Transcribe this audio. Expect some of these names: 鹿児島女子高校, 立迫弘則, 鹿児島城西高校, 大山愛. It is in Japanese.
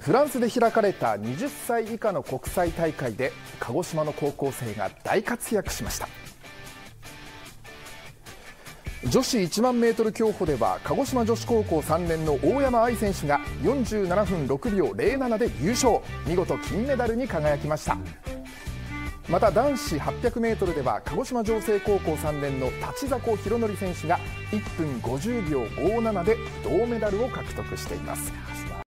フランスで開かれた20歳以下の国際大会で鹿児島の高校生が大活躍しました。女子1万メートル競歩では鹿児島女子高校3年の大山愛選手が47分6秒07で優勝、見事金メダルに輝きました。また男子800メートルでは鹿児島城西高校3年の立迫弘則選手が1分50秒57で銅メダルを獲得しています。